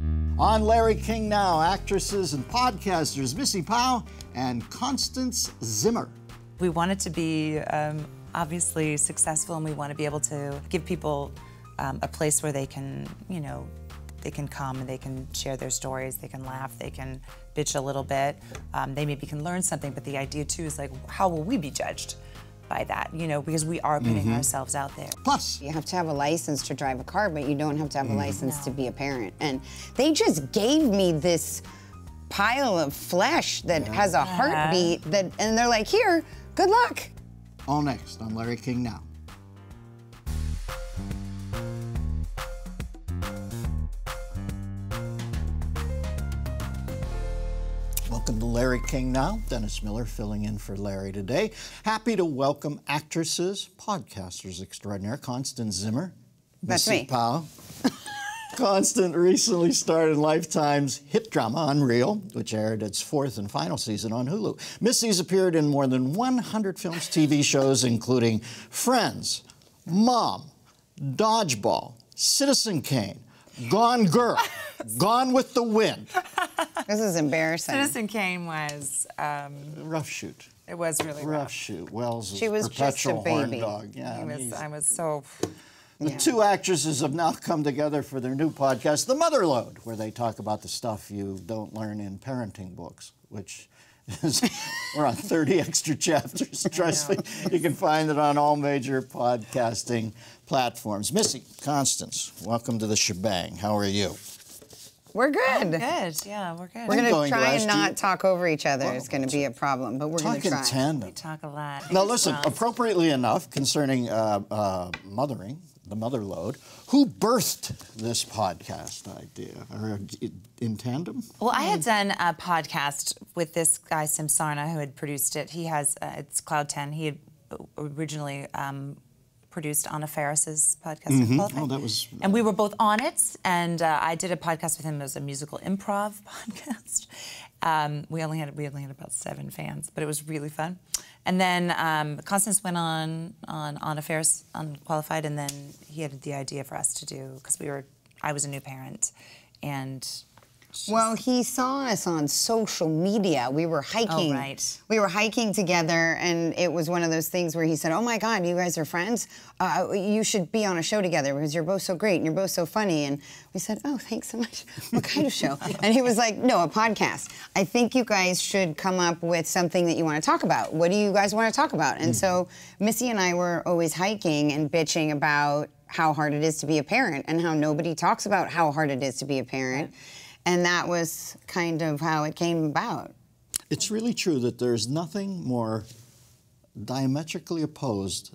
On Larry King Now, actresses and podcasters Missi Pyle and Constance Zimmer. We want it to be obviously successful, and we want to be able to give people a place where they can, you know, they can come and they can share their stories, they can laugh, they can bitch a little bit, they maybe can learn something, but the idea too is like, how will we be judged by that, you know, because we are putting ourselves out there. Plus, you have to have a license to drive a car, but you don't have to have a license to be a parent. And they just gave me this pile of flesh that has a heartbeat, that, and they're like, here, good luck. All next on Larry King Now. Welcome to Larry King Now. Dennis Miller filling in for Larry today. Happy to welcome actresses, podcasters extraordinaire, Constance Zimmer. That's Missi me. Pyle. Constance recently starred in Lifetime's hit drama, Unreal, which aired its fourth and final season on Hulu. Missi's appeared in more than 100 films, TV shows, including Friends, Mom, Dodgeball, Citizen Kane, Gone Girl, Gone with the Wind. This is embarrassing. Citizen Kane was rough shoot. It was really rough shoot. Wells was, she was perpetual just a baby. Horn dog. Yeah, I was so. The two actresses have now come together for their new podcast, The Mother Load, where they talk about the stuff you don't learn in parenting books, which is we're on 30 extra chapters. Trust me, you can find it on all major podcasting platforms. Missi, Constance, welcome to the shebang. How are you? We're good. Oh, good. Yeah, we're good. We're going to try and not talk over each other. Well, it's going to be a problem, but we're going to try. Talk in tandem. We talk a lot. Now, listen, appropriately enough, concerning mothering, the mother load, who birthed this podcast idea? Or in tandem? Well, I had done a podcast with this guy, Sim Sarna, who had produced it. He has, it's Cloud Ten. He had originally produced Anna Ferris's podcast. Oh, that was... And we were both on it, and I did a podcast with him. It was a musical improv podcast. We only had about 7 fans, but it was really fun. And then Constance went on Anna Ferris Unqualified, and then he had the idea for us to do, because I was a new parent, and... Well, he saw us on social media. We were hiking. Oh, right. We were hiking together, and it was one of those things where he said, oh, my God, you guys are friends? You should be on a show together because you're both so great and you're both so funny. And we said, oh, thanks so much. What kind of show? And he was like, no, a podcast. I think you guys should come up with something that you want to talk about. What do you guys want to talk about? And so Missi and I were always hiking and bitching about how hard it is to be a parent and how nobody talks about how hard it is to be a parent. And that was kind of how it came about. It's really true that there's nothing more diametrically opposed,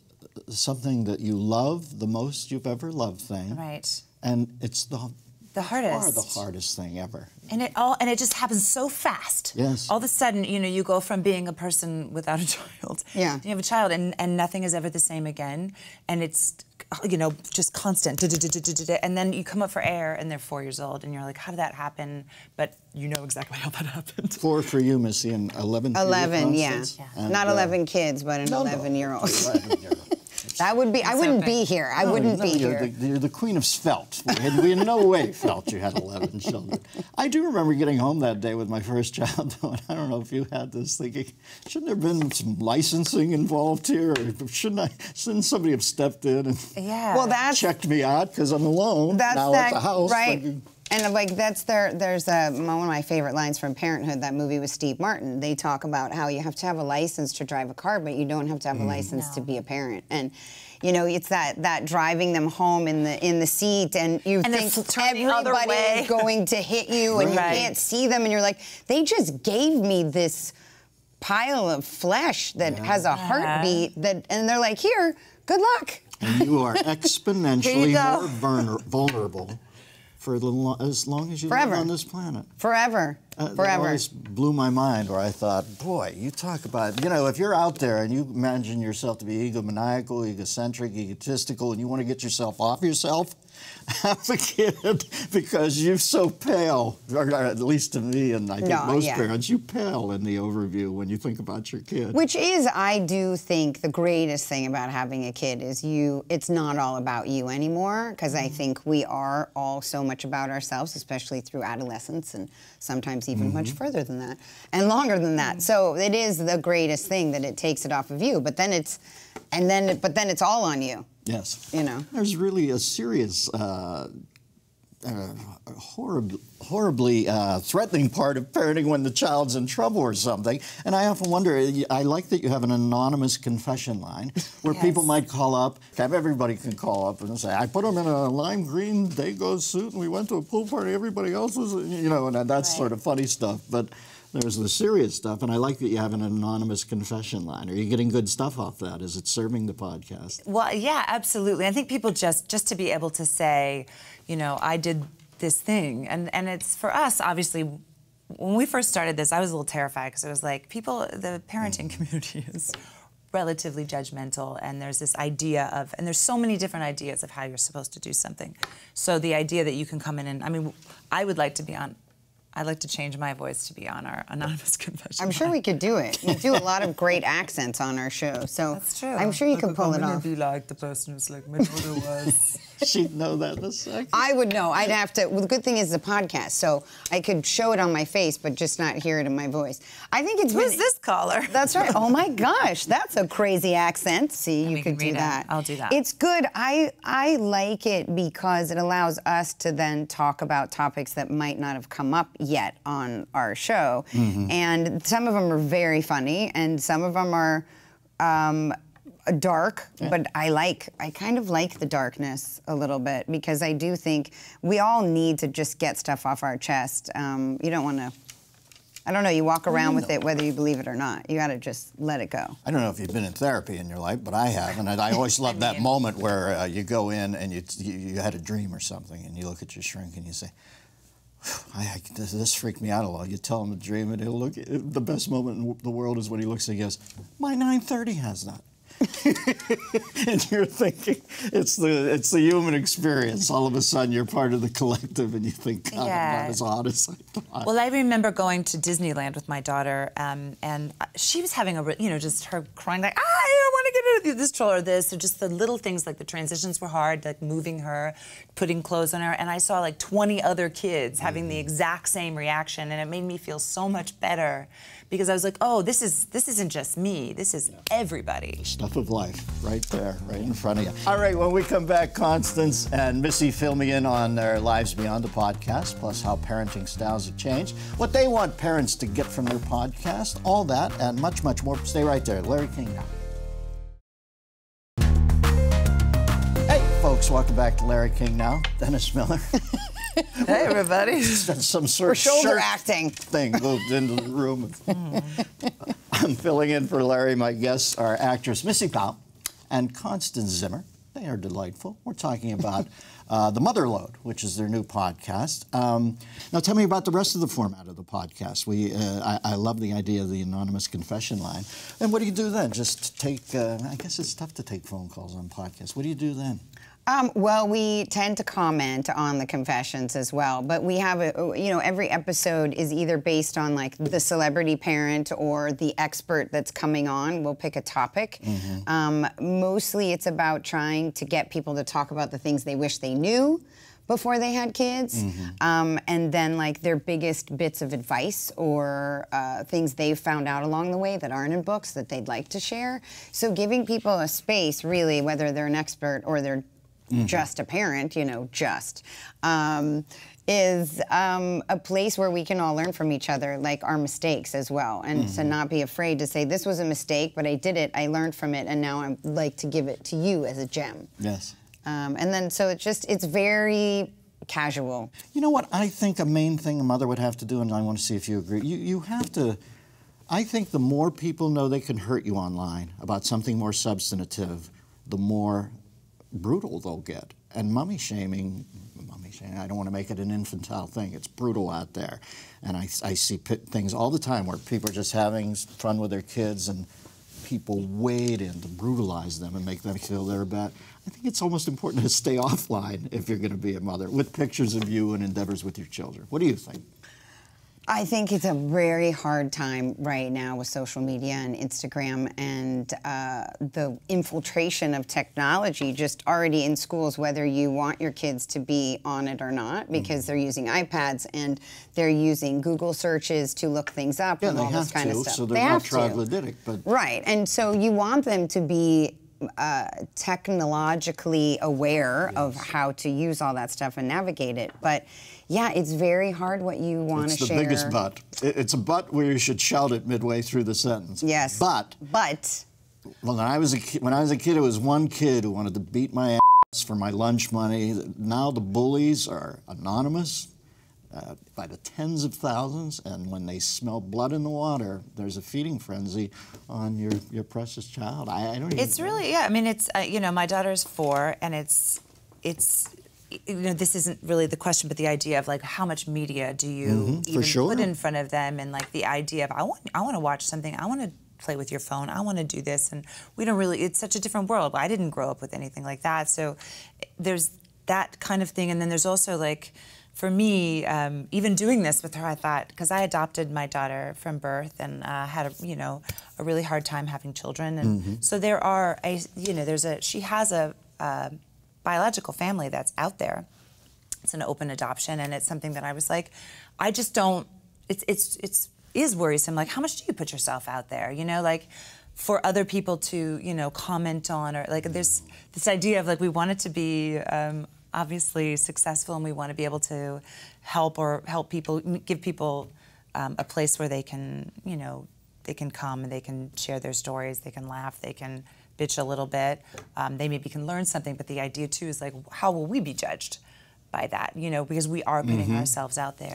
something that you love the most you've ever loved thing. Right. And it's the hardest. Far the hardest thing ever. And it just happens so fast. Yes. All of a sudden, you know, you go from being a person without a child. Yeah. You have a child, and nothing is ever the same again. And it's, you know, just constant, and then you come up for air, and they're 4 years old, and you're like, how did that happen? But you know exactly how that happened. 4 for you, Missi, and 11 for you, Constance. Yeah. And, not 11 kids, but an 11-year-old. That would be, I wouldn't be here. I wouldn't be here. You're the queen of spelt. We in no way felt you had 11 children. I do remember getting home that day with my first child, though, and I don't know if you had this, thinking, shouldn't there have been some licensing involved here? Or shouldn't somebody have stepped in and checked me out because I'm alone at the house? Right. Thinking, and like there's one of my favorite lines from Parenthood, that movie with Steve Martin. They talk about how you have to have a license to drive a car, but you don't have to have a license to be a parent. And you know, it's that driving them home in the seat, and you think everybody is going to hit you, and you can't see them, and you're like, they just gave me this pile of flesh that has a heartbeat, and they're like, here, good luck. And you are exponentially more vulnerable. For as long as you live on this planet. Forever. Forever. It always blew my mind, where I thought, boy, you talk about, you know, if you're out there and you imagine yourself to be egomaniacal, egocentric, egotistical, and you want to get yourself off yourself, I'm a kid because you're so pale, or at least to me, and I think most parents, you pale in the overview when you think about your kid. Which is, I do think, the greatest thing about having a kid is it's not all about you anymore, because I think we are all so much about ourselves, especially through adolescence, and sometimes even much further than that, and longer than that. So it is the greatest thing that it takes it off of you, but then it's, but then it's all on you. Yes. You know. There's really a serious, horribly threatening part of parenting when the child's in trouble or something. And I often wonder, I like that you have an anonymous confession line where people might call up, everybody can call up and say, I put them in a lime green Dago suit and we went to a pool party, everybody else was, you know, and that's sort of funny stuff. But there's the serious stuff, and I like that you have an anonymous confession line. Are you getting good stuff off that? Is it serving the podcast? Well, yeah, absolutely. I think people just to be able to say, you know, I did this thing. And it's, for us, obviously, when we first started this, I was a little terrified because it was like, people, the parenting community is relatively judgmental, and there's this idea of, and there's so many different ideas of how you're supposed to do something. So the idea that you can come in and, I mean, I would like to be on, I'd like to change my voice to be on our anonymous confession. I'm sure we could do it. We do a lot of great accents on our show, so that's true. I'm sure you can pull it off. Be like the person who's like, my mother was. She'd know that in a second. I would know. I'd have to. Well, the good thing is the podcast, so I could show it on my face, but just not hear it in my voice. I think it's. Who's this caller? That's right. Oh my gosh, that's a crazy accent. See, you could do that. I'll do that. It's good. I like it because it allows us to then talk about topics that might not have come up yet on our show, and some of them are very funny, and some of them are dark. But I kind of like the darkness a little bit, because I do think we all need to just get stuff off our chest. You don't want to. I don't know, you walk around with it whether you believe it or not. You gotta just let it go. I don't know if you've been in therapy in your life, but I have, and I always love that moment where you go in and you had a dream or something, and you look at your shrink and you say, this freaked me out a lot. You tell him the dream, and he'll look. The best moment in the world is when he looks and he goes, "My 9:30 has that." And you're thinking, it's the human experience. All of a sudden, you're part of the collective, and you think, God, I'm not as odd as I thought. Well, I remember going to Disneyland with my daughter, and she was having a, you know, just her crying like, I don't want to get into this troll or this. So just the little things, like the transitions were hard, like moving her, putting clothes on her, and I saw like 20 other kids having the exact same reaction, and it made me feel so much better, because I was like, oh, this isn't just me. This is everybody. Stuff of life, right there, right in front of you. All right, when we come back, Constance and Missi fill me in on their lives beyond the podcast, plus how parenting styles have changed, what they want parents to get from their podcast, all that, and much, much more. Stay right there. Larry King now. Hey, folks, welcome back to Larry King Now. Dennis Miller. Hey, everybody. Some sort of shoulder acting thing moved into the room. I'm filling in for Larry. My guests are actress Missi Pyle and Constance Zimmer. They are delightful. We're talking about The Mother Lode, which is their new podcast. Now, tell me about the rest of the format of the podcast. I love the idea of the anonymous confession line. And what do you do then? Just take, I guess it's tough to take phone calls on podcasts. What do you do then? Well, we tend to comment on the confessions as well, but we have, you know, every episode is either based on like the celebrity parent or the expert that's coming on. We'll pick a topic. Mostly it's about trying to get people to talk about the things they wish they knew before they had kids, and then like their biggest bits of advice or things they've found out along the way that aren't in books that they'd like to share. So giving people a space, really, whether they're an expert or they're just a parent, you know, is a place where we can all learn from each other, like our mistakes as well, and to not be afraid to say, this was a mistake, but I did it, I learned from it, and now I'd like to give it to you as a gem. Yes. And then, so it's just, it's very casual. You know what I think a main thing a mother would have to do, and I want to see if you agree, you have to, I think the more people know they can hurt you online about something more substantive, the more brutal they'll get. And mummy shaming, I don't want to make it an infantile thing, it's brutal out there. And I see things all the time where people are just having fun with their kids and people waiting to brutalize them and make them feel they're bad. I think it's almost important to stay offline if you're going to be a mother with pictures of you and endeavors with your children. What do you think? I think it's a very hard time right now with social media and Instagram and the infiltration of technology just already in schools, whether you want your kids to be on it or not, because they're using iPads and they're using Google searches to look things up and all this kind of stuff. So they're not troglodytic, but right, and so you want them to be technologically aware of how to use all that stuff and navigate it. But yeah, it's very hard what you want to share. It's the biggest but. It's a but where you should shout it midway through the sentence. Yes. But. Well, when I was a kid, it was one kid who wanted to beat my ass for my lunch money. Now the bullies are anonymous by the tens of thousands, and when they smell blood in the water, there's a feeding frenzy on your precious child. I don't even It's really, yeah, I mean, it's, you know, my daughter's 4, and it's, you know, this isn't really the question, but the idea of, like, how much media do you even put in front of them, and, like, the idea of, I want to watch something, I want to play with your phone, I want to do this, and we don't really, it's such a different world. I didn't grow up with anything like that, so there's that kind of thing, and then there's also, like, for me, even doing this with her, I thought, because I adopted my daughter from birth and had, a really hard time having children, and so there are, she has a biological family that's out there. It's an open adoption, and it's something that I was like, I just don't. It is worrisome. Like, how much do you put yourself out there? You know, like, for other people to, comment on, or like, there's this idea of like, we want it to be. Obviously successful, and we want to be able to help people, give people a place where they can, they can come and they can share their stories, they can laugh, they can bitch a little bit, they maybe can learn something, but the idea too is like, how will we be judged by that, because we are putting ourselves out there.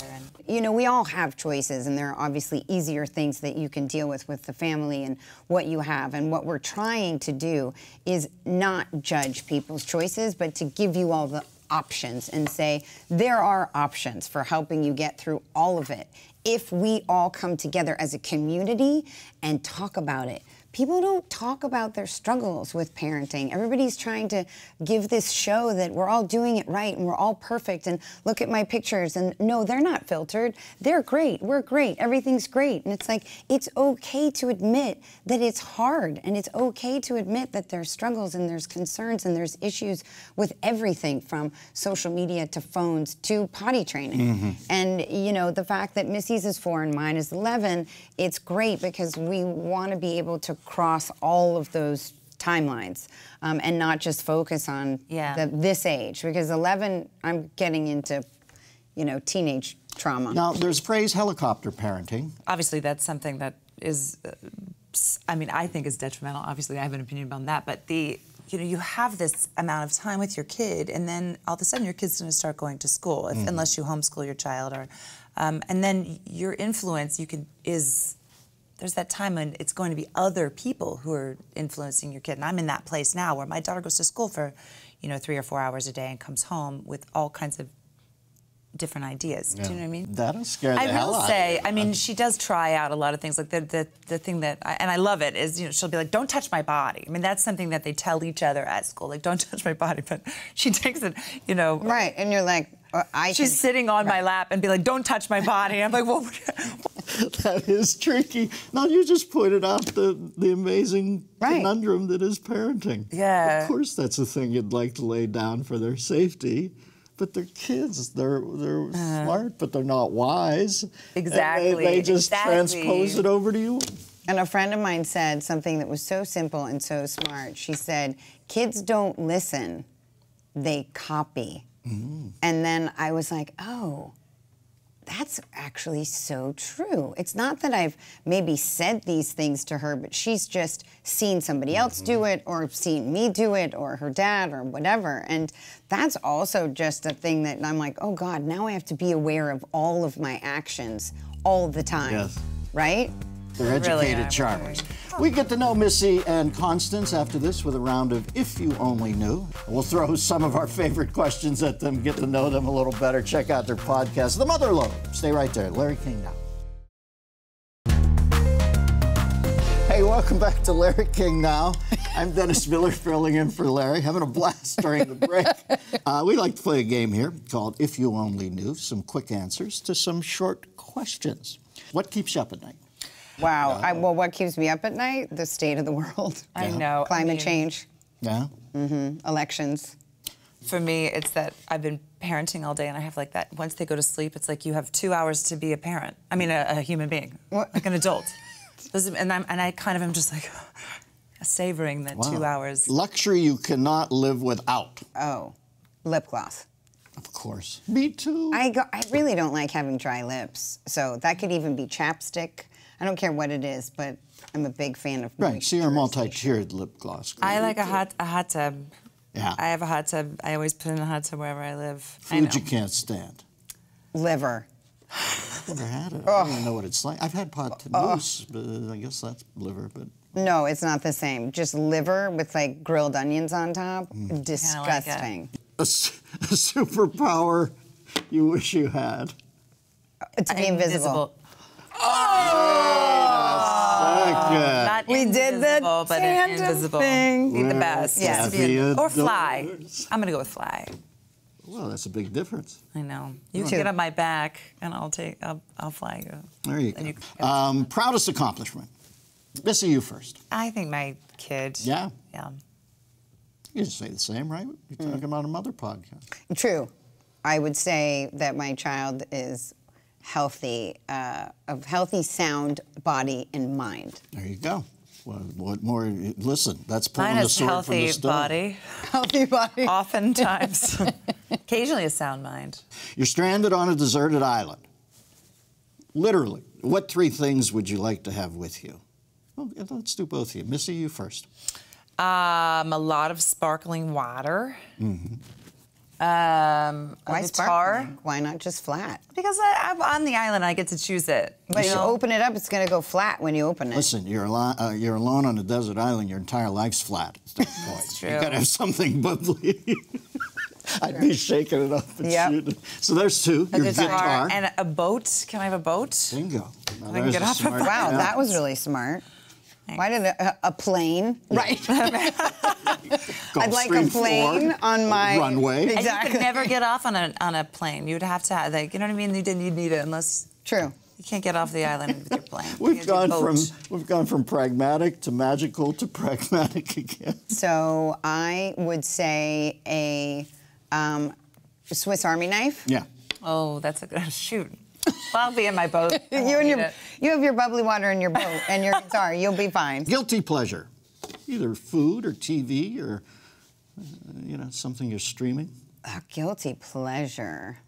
And we all have choices, and there are obviously easier things that you can deal with the family and what you have. And what we're trying to do is not judge people's choices, but to give you all the options and say, there are options for helping you get through all of it. If we all come together as a community and talk about it. People don't talk about their struggles with parenting. Everybody's trying to give this show that we're all doing it right and we're all perfect and look at my pictures, and no, they're not filtered. They're great, we're great, everything's great. And it's like, it's okay to admit that it's hard, and it's okay to admit that there's struggles and there's concerns and there's issues with everything from social media to phones to potty training. And the fact that Missy's is 4 and mine is 11, it's great because we want to be able to cross all of those timelines and not just focus on this age, because 11, I'm getting into, teenage trauma. Now, there's phrase helicopter parenting. Obviously, that's something that is, I think is detrimental. Obviously, I have an opinion on that, but you have this amount of time with your kid, and then all of a sudden your kid's going to start going to school, unless you homeschool your child, or, and then your influence there's that time when it's going to be other people who are influencing your kid. And I'm in that place now where my daughter goes to school for, 3 or 4 hours a day and comes home with all kinds of different ideas. Yeah. Do you know what I mean? That'll scare the hell out of you. I will say, she does try out a lot of things. Like the thing that, and I love it, is, she'll be like, don't touch my body. I mean, that's something that they tell each other at school, like, don't touch my body. But she takes it, Right, and you're like, she's sitting on my lap and be like, don't touch my body. I'm like, well, that is tricky. Now, you just pointed out the amazing conundrum that is parenting. Yeah. Of course that's a thing you'd like to lay down for their safety, but they're kids. They're smart, but they're not wise. Exactly. And they just transpose it over to you. And a friend of mine said something that was so simple and so smart. She said, kids don't listen, they copy. And then I was like, oh, that's actually so true. It's not that I've maybe said these things to her, but she's just seen somebody else do it, or seen me do it, or her dad, or whatever. And that's also just a thing that I'm like, oh God, now I have to be aware of all of my actions all the time, right? They're educated charmers. We get to know Missi and Constance after this with a round of If You Only Knew. We'll throw some of our favorite questions at them, get to know them a little better. Check out their podcast, The Mother Lode. Stay right there. Larry King now. Hey, welcome Welcome back to Larry King Now. I'm Dennis Miller, filling in for Larry, having a blast during the break. We like to play a game here called If You Only Knew, some quick answers to some short questions. What keeps you up at night? Wow. Well, what keeps me up at night? The state of the world. Yeah. I know. Climate change. Yeah. Mm-hmm. Elections. For me, it's that I've been parenting all day, and I have like that. Once they go to sleep, it's like you have 2 hours to be a parent. I mean, a human being, like an adult. And I kind of am just like savoring that 2 hours. Luxury you cannot live without. Oh, lip gloss. Of course. Me too. I really don't like having dry lips, so that could even be chapstick. I don't care what it is, but I'm a big fan of. Right. So you're a multi-tiered lip gloss. I like a hot tub. Yeah. I have a hot tub. I always put in a hot tub wherever I live. Food you can't stand. Liver. I've never had it. I don't even know what it's like. I've had pot moose, but I guess that's liver. But no, it's not the same. Just liver with like grilled onions on top. Mm. Disgusting. Like a superpower you wish you had. To be invisible. Oh! We did the tandem thing. Be the best. Yes. Or fly. I'm gonna go with fly. Well, that's a big difference. I know. You can get on my back, and I'll fly you. There you go. Proudest accomplishment. Missi, you first. I think my kid. Yeah. Yeah. You just say the same, right? You're talking about a mother podcast. True. I would say that my child is healthy, of healthy, sound body and mind. There you go. What more? Listen, that's pulling the sword from the stone. Healthy body. Oftentimes. Occasionally a sound mind. You're stranded on a deserted island. Literally. What three things would you like to have with you? Well, let's do both of you. Missi, you first. A lot of sparkling water. Mm-hmm. Why sparkling? Why not just flat? Because I'm on the island, I get to choose it. But you open it up, it's going to go flat when you open it. Listen, you're alone on a desert island, your entire life's flat. That's true. You got to have something bubbly. I'd be shaking it up and shooting. So there's two. Your guitar. And a boat. Can I have a boat? Bingo. Now, I can get off. Wow, that was really smart. Thanks. Why did a plane? Yeah. Right. I'd like a plane on my runway. Exactly. And you could never get off on a plane. You'd have to have, like, you know what I mean? You'd need it unless. True. You can't get off the island with your plane. We've gone from pragmatic to magical to pragmatic again. So I would say a Swiss Army knife. Yeah. Oh, that's a good shoot. Well, I'll be in my boat. You have your bubbly water in your boat and your guitar. You'll be fine. Guilty pleasure, either food or TV or you know, something you're streaming. Guilty pleasure.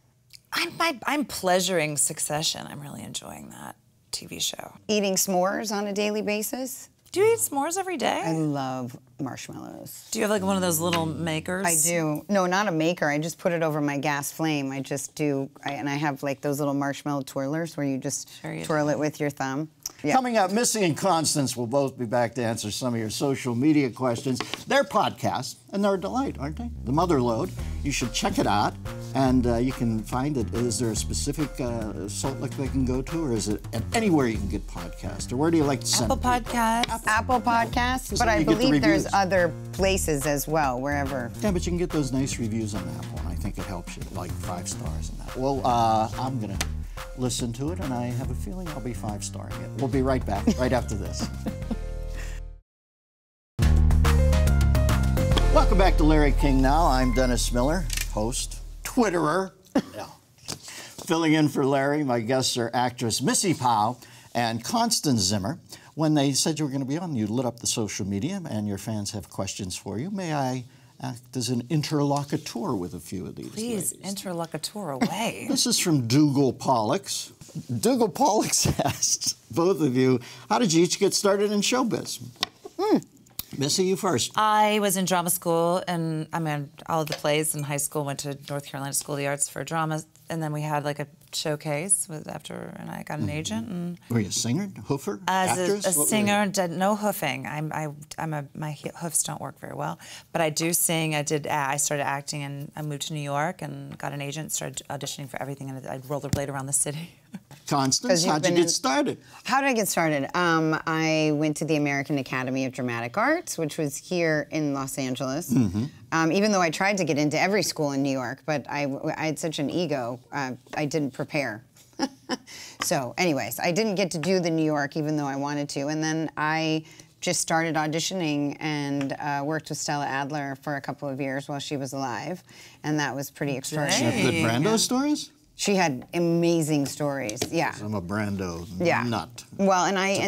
I'm pleasuring Succession. I'm really enjoying that TV show. Eating s'mores on a daily basis. Do you eat s'mores every day? I love marshmallows. Do you have like one of those little makers? I do. No, not a maker. I just put it over my gas flame. I just do, and I have like those little marshmallow twirlers where you just twirl it with your thumb. Yeah. Coming up, Missi and Constance will both be back to answer some of your social media questions. They're podcasts, and they're a delight, aren't they? The Motherlode. You should check it out, and you can find it. Is there a specific Salt Lake they can go to, or is it anywhere you can get podcasts? Or where do you like to send people? Apple Podcasts, but I believe there's other places as well, wherever. Yeah, but you can get those nice reviews on Apple, and I think it helps you, like 5 stars and that. Well, I'm going to listen to it, and I have a feeling I'll be 5-starring it. We'll be right back, right after this. Welcome back to Larry King Now. I'm Dennis Miller, host, Twitterer, filling in for Larry. My guests are actress Missi Pyle and Constance Zimmer. When they said you were going to be on, you lit up the social media, and your fans have questions for you. May I act as an interlocutor with a few of these ladies? Please, interlocutor away. This is from Dougal Pollux. Dougal Pollux asked both of you, how did you each get started in showbiz? Missi, you first. I was in drama school, and I mean, all of the plays in high school, went to North Carolina School of the Arts for drama, and then we had like a showcase and I got an agent. And were you a singer, hoofer, actress? As a singer, did no hoofing. My hoofs don't work very well, but I do sing. I started acting, and I moved to New York and got an agent, started auditioning for everything, and I'd rollerblade around the city. Constance, how'd you get started? How did I get started? I went to the American Academy of Dramatic Arts, which was here in Los Angeles. Mm-hmm. Even though I tried to get into every school in New York, but I had such an ego, I didn't prepare. So anyways, I didn't get to do the New York, even though I wanted to. And then I just started auditioning and worked with Stella Adler for a couple of years while she was alive. And that was pretty extraordinary. She had good Brando stories? She had amazing stories, yeah. I'm a Brando nut. Well, and I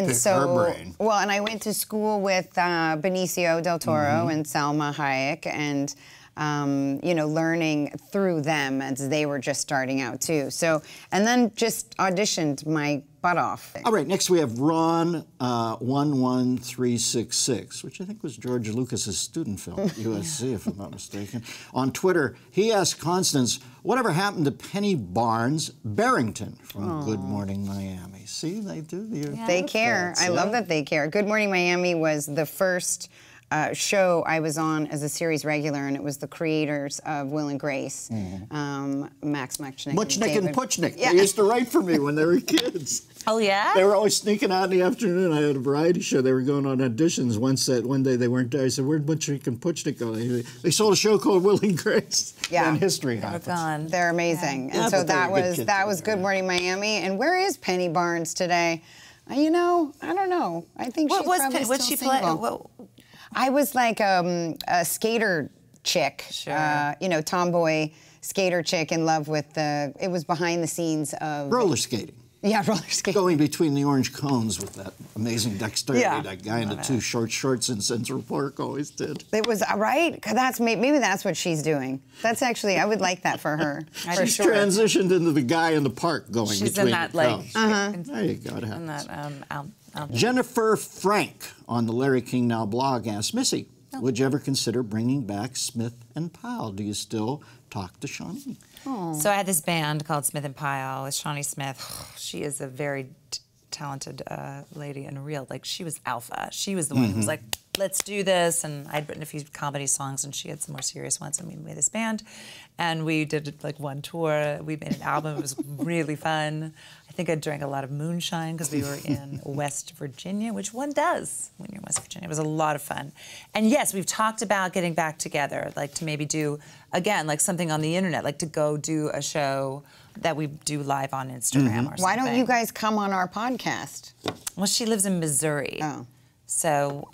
went to school with Benicio del Toro and Salma Hayek, and you know, learning through them as they were just starting out too. So, and then just auditioned my butt off. All right, next we have Ron 11366, which I think was George Lucas's student film at USC, if I'm not mistaken. On Twitter, he asked Constance, whatever happened to Penny Barnes Barrington from Good Morning Miami? See, they do. They care. I love that they care. Good Morning Miami was the first show I was on as a series regular, and it was the creators of Will and Grace, Max Mutchnick. Mutchnick and Puchnick. Yeah. They used to write for me when they were kids. Oh, yeah? They were always sneaking out in the afternoon. I had a variety show. They were going on auditions. One day they weren't there. I said, where'd Mutchnick and Puchnick go? They sold a show called Will and Grace. Yeah. And history happens. Gone. They're amazing. Yeah. And so that was Good Morning Miami. And where is Penny Barnes today? You know, I don't know. I think she's probably still single. I was like a skater chick, you know, tomboy skater chick in love with the, it was behind the scenes of... Roller skating. Yeah, roller skating. Going between the orange cones with that amazing dexterity, that guy in the two short shorts in Central Park always did. It was, right? That's, maybe that's what she's doing. That's actually, I would like that for her, for sure. Transitioned into the guy in the park going between the cones. There you go, it happens. Jennifer Frank on the Larry King Now blog asked, Missy, would you ever consider bringing back Smith and Pyle? Do you still talk to Shawnee? Aww. So I had this band called Smith and Pyle with Shawnee Smith. She is a very talented lady and real. Like, she was alpha. She was the one who was like, let's do this. And I'd written a few comedy songs, and she had some more serious ones. And we made this band. And we did, like, one tour. We made an album. It was really fun. I think I drank a lot of moonshine because we were in West Virginia, which one does when you're in West Virginia. It was a lot of fun. And yes, we've talked about getting back together, like to maybe do, again, like something on the internet, like to go do a show that we do live on Instagram or something. Why don't you guys come on our podcast? Well, she lives in Missouri. Oh. So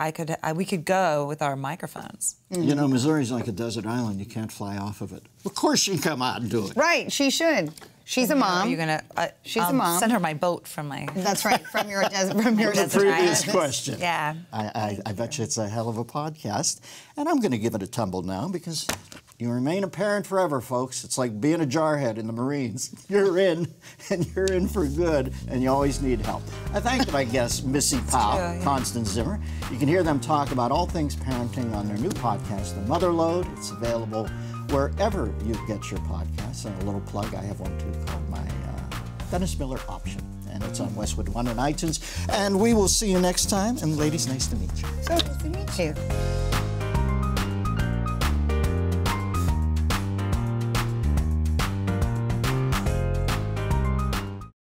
we could go with our microphones. You know, Missouri's like a desert island. You can't fly off of it. Of course she can come out and do it. Right, she should. She's a mom. Are you gonna? She's a mom. Send her my boat from my. That's right, from your desert previous question. Yeah. I bet you it's a hell of a podcast, and I'm going to give it a tumble now because you remain a parent forever, folks. It's like being a jarhead in the Marines. You're in, and you're in for good, and you always need help. I thank my guests, Missi Pyle, Constance Zimmer. You can hear them talk about all things parenting on their new podcast, The Mother Load. It's available wherever you get your podcasts. And a little plug, I have one too called my Dennis Miller Option, and it's on Westwood One and iTunes. And we will see you next time. And ladies, nice to meet you. So nice to meet you.